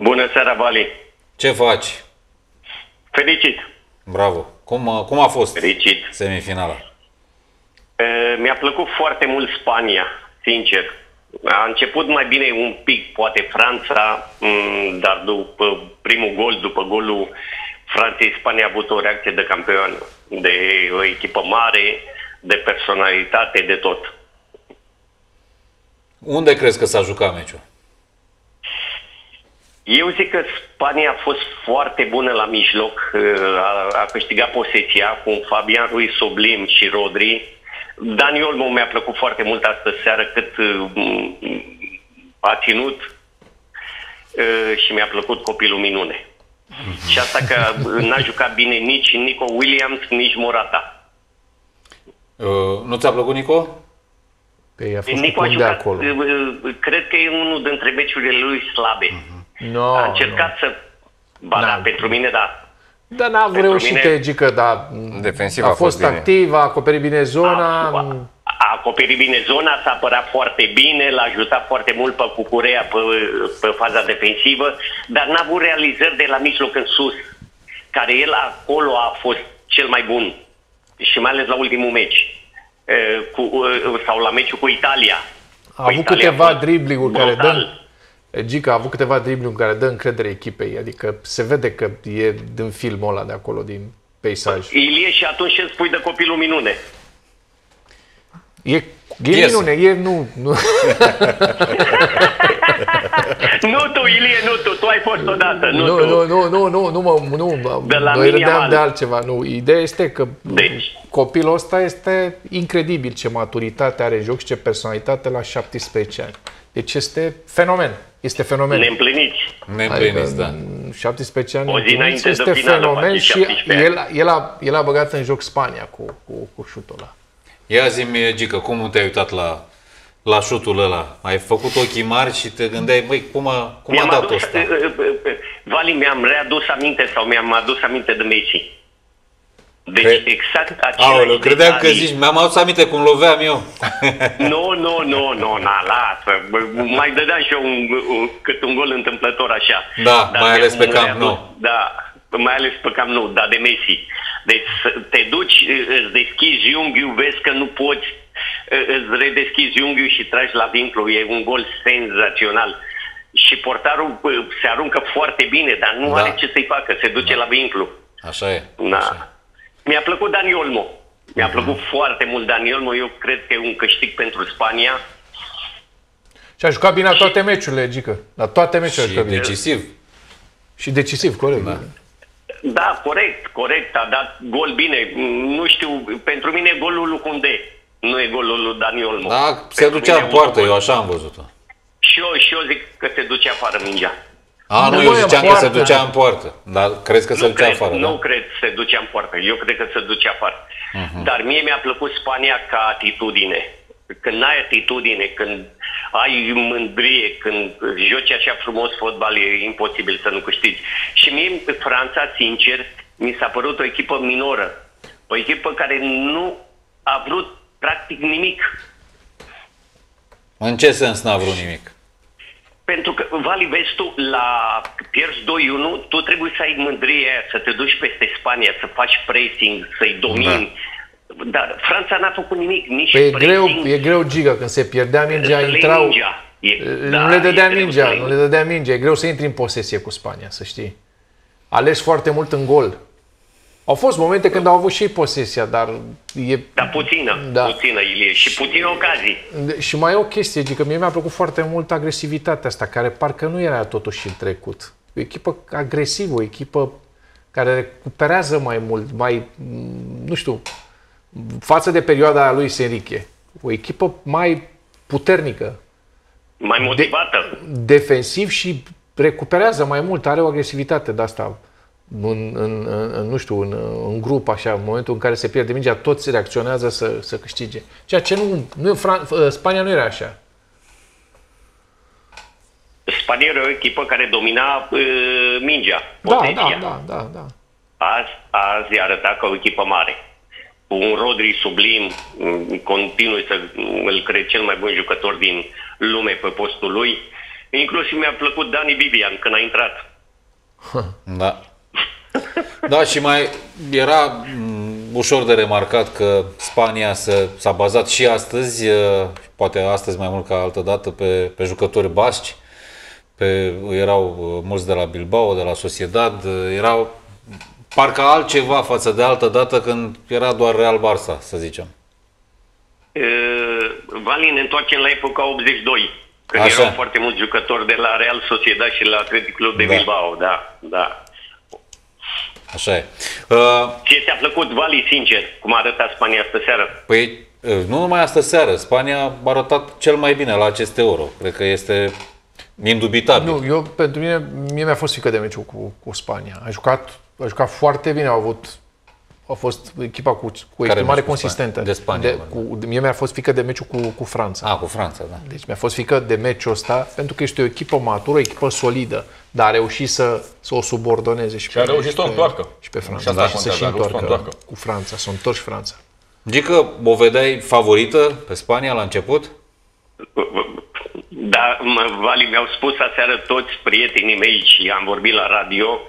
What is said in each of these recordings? Bună seara, Vali! Ce faci? Fericit! Bravo! Cum a fost fericit semifinala? Mi-a plăcut foarte mult Spania, sincer. A început mai bine un pic, poate Franța, dar după primul gol, după golul Franței, Spania a avut o reacție de campion, de o echipă mare, de personalitate, de tot. Unde crezi că s-a jucat meciul? Eu zic că Spania a fost foarte bună la mijloc, a câștigat posesia cu Fabián Ruiz sublim și Rodri. Dani Olmo mi-a plăcut foarte mult astă seară cât a ținut și mi-a plăcut copilul minune. Și asta că n-a jucat bine nici Nico Williams, nici Morata. Nu ți-a plăcut Nico? Nico a jucat, cred că e unul dintre meciurile lui slabe. No, a încercat să... Ba da, pentru mine da. Dar n-a reușit, mine... Gică, dar a fost activ, a acoperit bine zona. A acoperit bine zona, s-a apărat foarte bine, l-a ajutat foarte mult pe Cucurea pe faza defensivă, dar n-a avut realizări de la mijloc în sus, care el acolo a fost cel mai bun. Și mai ales la ultimul meci. Sau la meciul cu Italia. A avut câteva dribling-uri care dă... Gica a avut câteva dribluri care dă încredere echipei, adică se vede că e din filmul ăla de acolo, din peisaj. Ilie, și atunci îți spui de copilul minune. E minune, e nu. Nu tu, Ilie, nu tu, tu ai fost odată. Nu, noi râdeam de altceva. Nu. Ideea este că copilul ăsta este incredibil, ce maturitate are joc și ce personalitate la 17 ani. Deci este fenomen. Este fenomen. Ne împliniți, da. 17 ani. O zi înainte de finală. Și el a băgat în joc Spania cu șutul ăla. Ia zi-mi, Gică, cum te-ai uitat la șutul ăla? Ai făcut ochii mari și te gândeai, băi, cum a dat ăsta? Vali, mi-am readus aminte sau mi-am adus aminte de Messi. Deci exact același... Aoleu, credeam că zici, mi-am adus aminte cum loveam eu. Nu, lasă. Mai dădeam și eu cât un gol întâmplător așa. Da, dar mai ales pe Camp Nou. Da, mai ales pe Camp Nou, dar de Messi. Deci te duci, îți deschizi unghiul, vezi că nu poți, îți redeschizi unghiul și tragi la vincul. E un gol senzațional. Și portarul se aruncă foarte bine, dar nu are ce să-i facă, se duce la vincul. Așa e. Da. Mi-a plăcut Dani Olmo. Mi-a plăcut foarte mult Dani Olmo. Eu cred că e un câștig pentru Spania. Și a jucat bine la toate meciurile, Gică. La toate meciurile. Și decisiv. Și decisiv, corect. Da, corect. A dat gol bine. Nu știu, pentru mine e golul lui Cundé. Nu e golul lui Dani Olmo. Da, se ducea în poartă, eu așa am văzut-o. Și eu zic că se duce afară mingea. A, nu, eu ziceam că se ducea în poartă. Dar crezi că se ducea afară? Nu cred că se ducea în poartă. Eu cred că se ducea afară. Dar mie mi-a plăcut Spania ca atitudine. Când ai atitudine, când ai mândrie, când joci așa frumos fotbal, e imposibil să nu câștigi. Și mie, Franța, sincer, mi s-a părut o echipă minoră. O echipă care nu a vrut practic nimic. În ce sens n-a vrut nimic? Pentru că, Vali, vezi tu, la pierzi 2-1, tu trebuie să ai mândrie aia, să te duci peste Spania, să faci pressing, să-i domini. Da. Dar Franța n-a făcut nimic, nici păi pressing. E greu, Giga, când se pierdea mingea, intrau... Nu le dădea mingea, e greu să intri în posesie cu Spania, să știi. Alegi foarte mult în gol. Au fost momente când au avut și posesia, dar e... Dar puțină, Ilie, și puțină ocazii. Și mai e o chestie, că mie mi-a plăcut foarte mult agresivitatea asta, care parcă nu era totuși în trecut. O echipă agresivă, o echipă care recuperează mai mult, mai, nu știu, față de perioada lui Enrique. O echipă mai puternică. Mai motivată. Defensiv și recuperează mai mult, are o agresivitate de asta. Nu știu, în grup, așa, în momentul în care se pierde mingea, toți reacționează să câștige. Ceea ce Spania nu era așa. Spania era o echipă care domina mingea. Da. Azi arăta ca o echipă mare. Un Rodri sublim, continui să îl crezi cel mai bun jucător din lume pe postul lui. Inclusiv mi-a plăcut Dani Bibian când a intrat. Da. Da, și mai era ușor de remarcat că Spania s-a bazat și astăzi, poate astăzi mai mult ca altă dată, pe jucători basci. Erau mulți de la Bilbao, de la Sociedad, erau parcă altceva față de altă dată când era doar Real Barça, să zicem. Vali, ne întoarcem la epoca 82, când așa erau foarte mulți jucători de la Real Sociedad și la Athletic Club de Bilbao, da. Așa e. Ce ți-a plăcut, Vali, sincer, cum a arătat Spania astă seară? Păi, nu numai astă seară, Spania a arătat cel mai bine la acest Euro. Cred că este indubitabil. Nu, pentru mie mi-a fost frică de meciul cu Spania. A jucat foarte bine, a fost echipa cu exprimare consistentă. De Spania. Mie mi-a fost frică de meciul cu Franța. Cu Franța, da. Deci mi-a fost frică de meciul ăsta, pentru că este o echipă matură, o echipă solidă, dar a reușit să o subordoneze și a reușit să o întoarcă. Și pe Franța. Da, și să întoarcă cu Franța, s-o întorci Franța. Gică, o vedeai favorită pe Spania la început? Da, Vali, mi-au spus aseară toți prietenii mei și am vorbit la radio.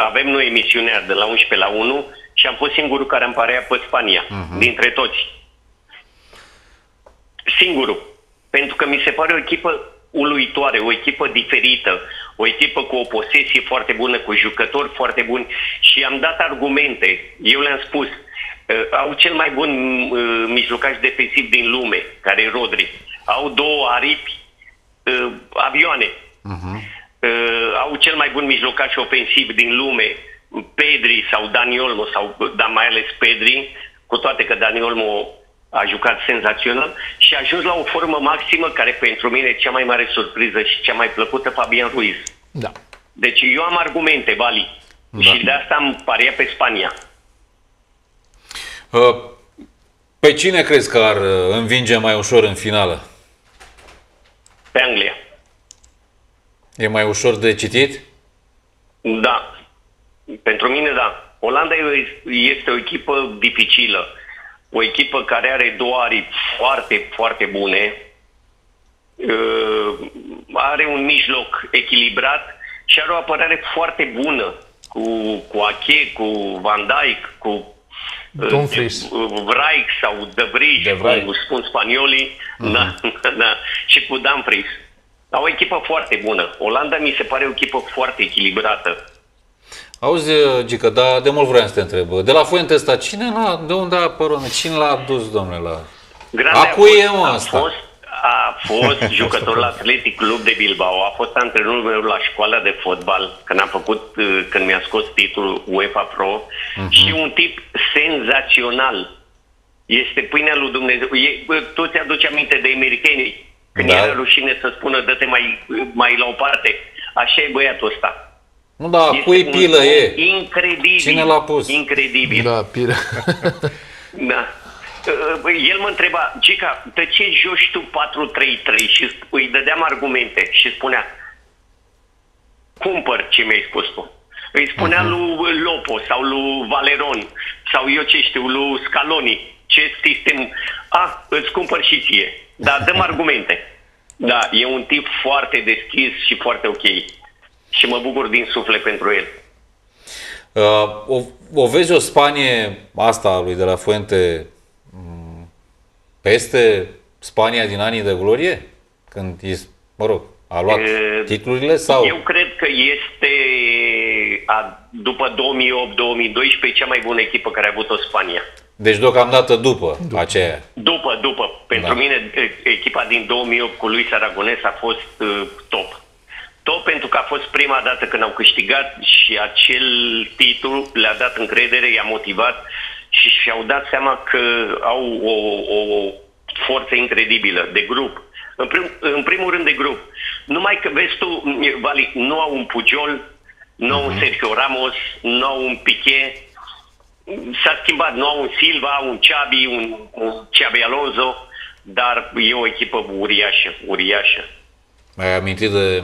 Avem noi emisiunea de la 11 la 1 și am fost singurul care îmi părea pe Spania, dintre toți. Singurul. Pentru că mi se pare o echipă uluitoare, o echipă diferită, o echipă cu o posesie foarte bună, cu jucători foarte buni și am dat argumente. Eu le-am spus, au cel mai bun mijlocaș defensiv din lume, care e Rodri. Au două aripi, avioane. Au cel mai bun mijlocaș ofensiv din lume, Pedri sau Dani Olmo, dar mai ales Pedri, cu toate că Dani Olmo a jucat senzațional și a ajuns la o formă maximă care pentru mine e cea mai mare surpriză și cea mai plăcută, Fabián Ruiz. Da. Deci eu am argumente, Vali, și de asta am pariat pe Spania. Pe cine crezi că ar învinge mai ușor în finală? Pe Anglia. E mai ușor de citit? Da. Pentru mine, da. Olanda este o echipă dificilă. O echipă care are două aripi foarte, foarte bune. Are un mijloc echilibrat și are o apărare foarte bună. Cu Ache, cu Van Dijk, cu Dumfries, Vrij sau De Vrij, cum spun spaniolii, și cu Dumfries. Dar o echipă foarte bună. Olanda mi se pare o echipă foarte echilibrată. Auzi, Gică, dar de mult vreau să te întreb. De la Fuente ăsta, de unde a apărut? Cine l-a adus, domnule, la... A fost jucător la Athletic Club de Bilbao, a fost antrenorul meu la școala de fotbal când mi-a scos titlul UEFA Pro și un tip senzațional. Este pâinea lui Dumnezeu. Tu ți-aduci aminte de americanii când era rușine să spună dă-te mai la o parte. Așa e băiatul ăsta. Nu, da, cui pilă e? Incredibil. Cine l-a pus? Incredibil. Da, pilă. Da. El mă întreba, Gica, de ce joci tu 4-3-3? Și îi dădeam argumente și spunea, cumpăr ce mi-ai spus tu. Îi spunea lui Lopo sau lui Valeron sau eu ce știu, lui Scaloni, ce sistem, îți cumpăr și ție. Dar dăm argumente. Da, e un tip foarte deschis și foarte ok. Și mă bucur din suflet pentru el. O vezi o Spanie asta a lui De La Fuente peste Spania din anii de glorie? Când, a luat titlurile? Sau? Eu cred că este, după 2008-2012, cea mai bună echipă care a avut-o Spania. Deci deocamdată după aceea. După. Pentru mine, echipa din 2008 cu lui Aragonés a fost top. Tot pentru că a fost prima dată când au câștigat și acel titlu le-a dat încredere, i-a motivat și și-au dat seama că au o forță incredibilă de grup. În primul rând de grup. Numai că, vezi tu, Vali, nu au un Puyol, nu au un Sergio Ramos, nu au un Piqué. S-a schimbat, nu au un Silva, un Xabi, un Xabi Alonso, dar e o echipă uriașă. Ai amintit de...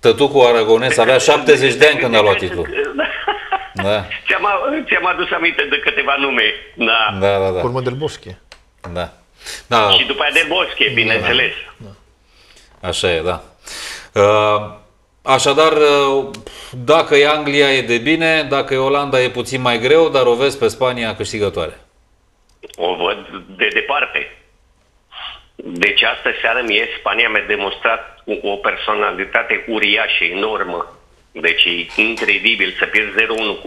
Tătucul Aragonés avea 70 de ani când a luat titlul. Da. Ți-am adus aminte de câteva nume. Da. Urmă Del Bosque. Da. Și după aia Del Bosque, bineînțeles. Da. Așa e, da. Așadar, dacă e Anglia e de bine, dacă e Olanda e puțin mai greu, dar o vezi pe Spania câștigătoare. O văd de departe. Deci astă seară mie Spania mi-a demonstrat o personalitate uriașă, enormă. Deci e incredibil să pierzi 0-1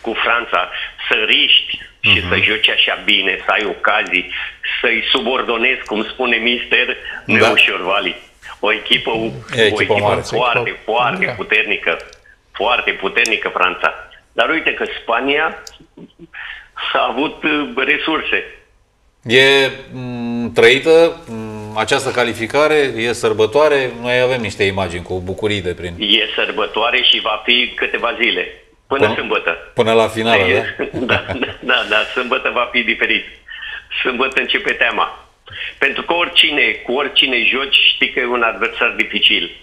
cu Franța, să riști și să joci așa bine, să ai ocazii, să-i subordonezi, cum spune mister, neușor, Vali. O echipă mare, foarte, foarte puternică. Foarte puternică Franța. Dar uite că Spania a avut resurse. E trăită această calificare, e sărbătoare, noi avem niște imagini cu bucurii de prin... E sărbătoare și va fi câteva zile, până sâmbătă. Până la finală, da? Da, sâmbătă va fi diferit. Sâmbătă începe teama. Pentru că cu oricine joci, știi că e un adversar dificil.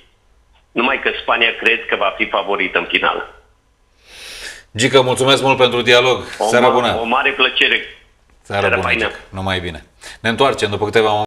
Numai că Spania cred că va fi favorită în final. Gică, mulțumesc mult pentru dialog. Seara bună! O mare plăcere! Seara bună, Gică. Numai bine! Ne întoarcem după câteva momente.